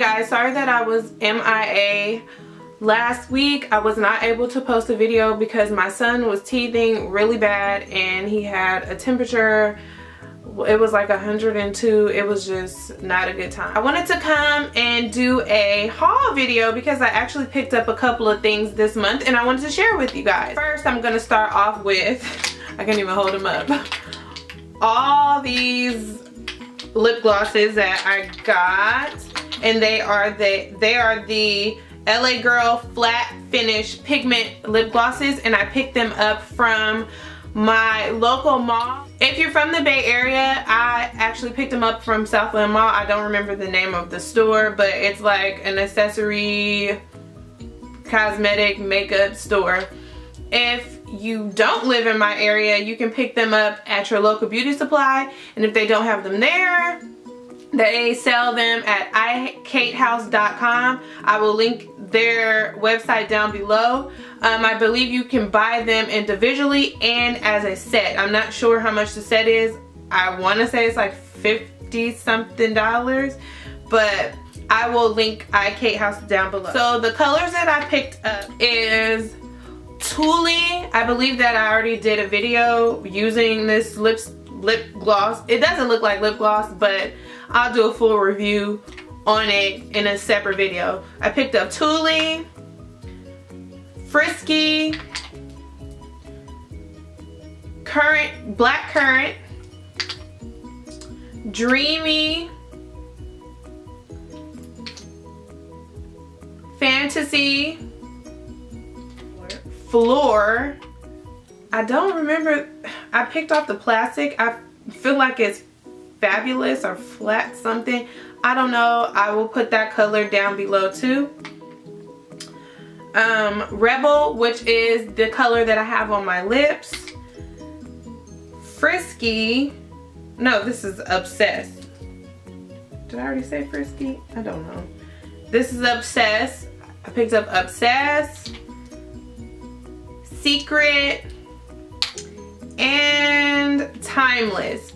guys, sorry that I was MIA last week. I was not able to post a video because my son was teething really bad and he had a temperature. It was like 102. It was just not a good time. I wanted to come and do a haul video because I actually picked up a couple of things this month and I wanted to share with you guys. First, I'm going to start off with, I can't even hold them up, all these lip glosses that I got, and they are the LA Girl Flat Finish Pigment Lip Glosses, and I picked them up from my local mall. If you're from the Bay Area, I actually picked them up from Southland Mall. I don't remember the name of the store, but it's like an accessory cosmetic makeup store. If you don't live in my area, you can pick them up at your local beauty supply, and if they don't have them there, they sell them at ikatehouse.com. I will link their website down below. I believe you can buy them individually and as a set. I'm not sure how much the set is. I want to say it's like 50 something dollars, but I will link ikatehouse down below. So the colors that I picked up is Tule. I believe that I already did a video using this lip gloss. It doesn't look like lip gloss, but I'll do a full review on it in a separate video. I picked up Tule, Frisky, Black Currant, Dreamy, Fantasy, Floor. I don't remember. I picked off the plastic. I feel like it's Fabulous or Flat something. I don't know. I will put that color down below too. Rebel, which is the color that I have on my lips. Frisky. No, this is Obsessed. Did I already say Frisky? I don't know. This is Obsessed. I picked up Obsessed. Secret. And Timeless.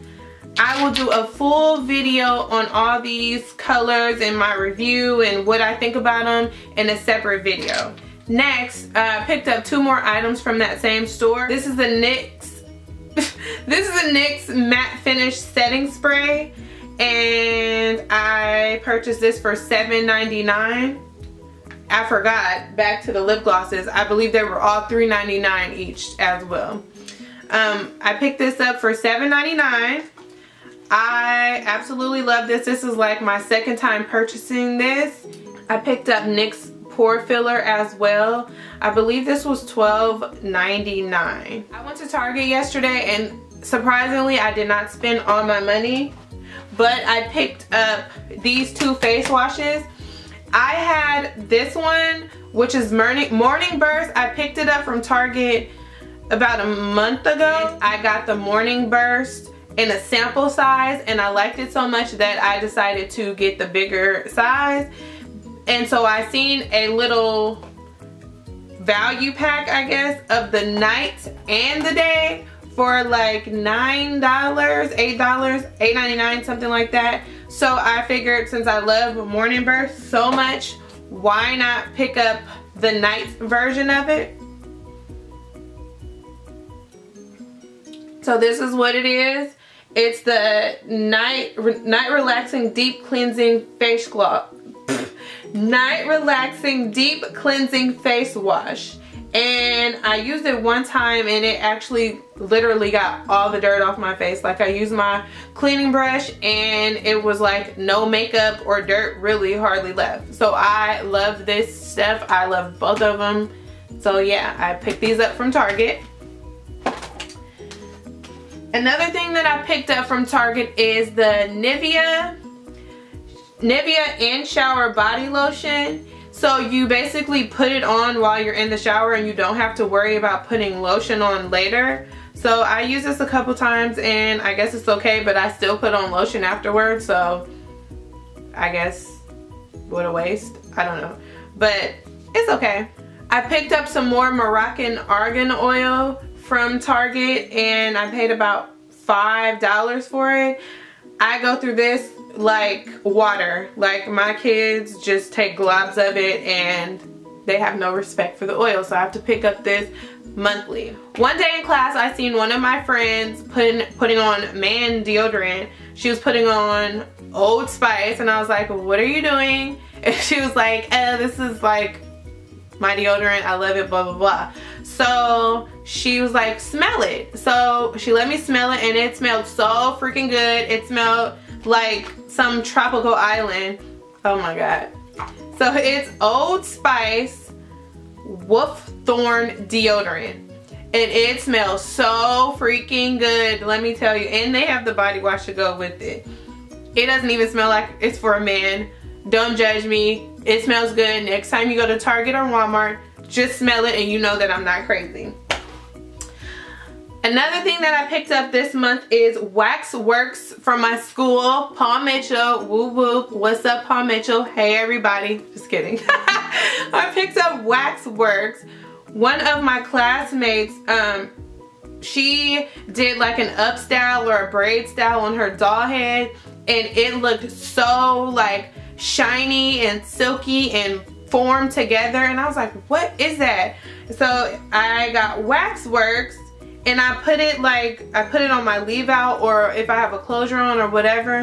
I will do a full video on all these colors and my review and what I think about them in a separate video. Next, I picked up two more items from that same store. This is the NYX Matte Finish Setting Spray, and I purchased this for $7.99. I forgot, back to the lip glosses. I believe they were all $3.99 each as well. I picked this up for $7.99. I absolutely love this. This is like my second time purchasing this. I picked up NYX Pore Filler as well. I believe this was $12.99. I went to Target yesterday and surprisingly I did not spend all my money, but I picked up these two face washes. I had this one, which is Morning Burst. I picked it up from Target about a month ago. I got the Morning Burst in a sample size and I liked it so much that I decided to get the bigger size, and so I seen a little value pack, I guess, of the night and the day for like $9, $8, $8.99, something like that. So I figured since I love Morning Burst so much, why not pick up the night version of it? So this is what it is. It's the night relaxing deep cleansing face gloss. Night relaxing deep cleansing face wash, and I used it one time and it actually literally got all the dirt off my face. Like I used my cleaning brush and it was like no makeup or dirt really hardly left. So I love this stuff. I love both of them. So yeah, I picked these up from Target. Another thing that I picked up from Target is the Nivea in shower body lotion. So you basically put it on while you're in the shower and you don't have to worry about putting lotion on later. So I used this a couple times and I guess it's okay, but I still put on lotion afterwards, so I guess what a waste. I don't know, but it's okay. I picked up some more Moroccan Argan Oil from Target and I paid about $5 for it. I go through this like water. Like my kids just take globs of it and they have no respect for the oil, so I have to pick up this monthly. One day in class, I seen one of my friends putting on man deodorant. She was putting on Old Spice, and I was like, what are you doing? And she was like, this is like my deodorant, I love it, blah blah blah. So she was like, smell it. So she let me smell it, and it smelled so freaking good. It smelled like some tropical island. Oh my god. So it's Old Spice Wolfthorn deodorant, and it smells so freaking good, let me tell you. And they have the body wash to go with it. It doesn't even smell like it's for a man. Don't judge me. It smells good. Next time you go to Target or Walmart, just smell it and you know that I'm not crazy. Another thing that I picked up this month is Wax Works from my school, Paul Mitchell. Woo woo. What's up, Paul Mitchell? Hey, everybody. Just kidding. I picked up Wax Works. One of my classmates, she did like an up style or a braid style on her doll head, and it looked so like shiny and silky and formed together, and I was like, what is that? So I got Wax Works, and I put it like, I put it on my leave out, or if I have a closure on or whatever,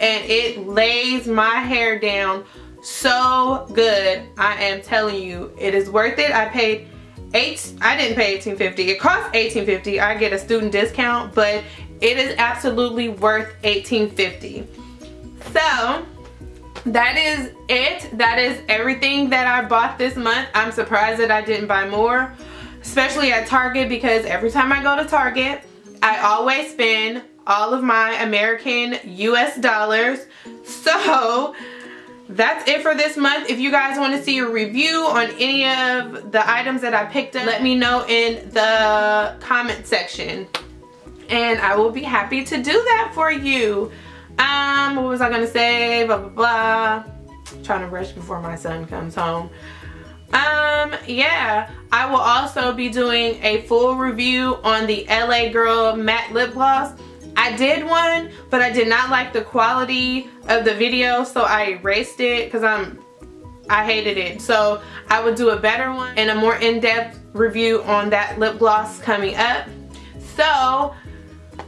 and it lays my hair down so good. I am telling you, it is worth it. I paid I didn't pay $18.50. It cost $18.50. I get a student discount, but it is absolutely worth $18.50. So that is it. That is everything that I bought this month. I'm surprised that I didn't buy more, especially at Target, because every time I go to Target, I always spend all of my American US dollars. So that's it for this month. If you guys want to see a review on any of the items that I picked up, let me know in the comment section, and I will be happy to do that for you. What was I gonna say? Blah blah blah. I'm trying to rush before my son comes home. Yeah, I will also be doing a full review on the LA Girl matte lip gloss. I did one, but I did not like the quality of the video, so I erased it because I hated it. So I would do a better one and a more in-depth review on that lip gloss coming up. So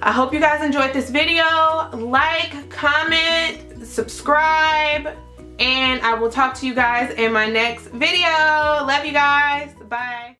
I hope you guys enjoyed this video. Like, comment, subscribe, and I will talk to you guys in my next video. Love you guys. Bye.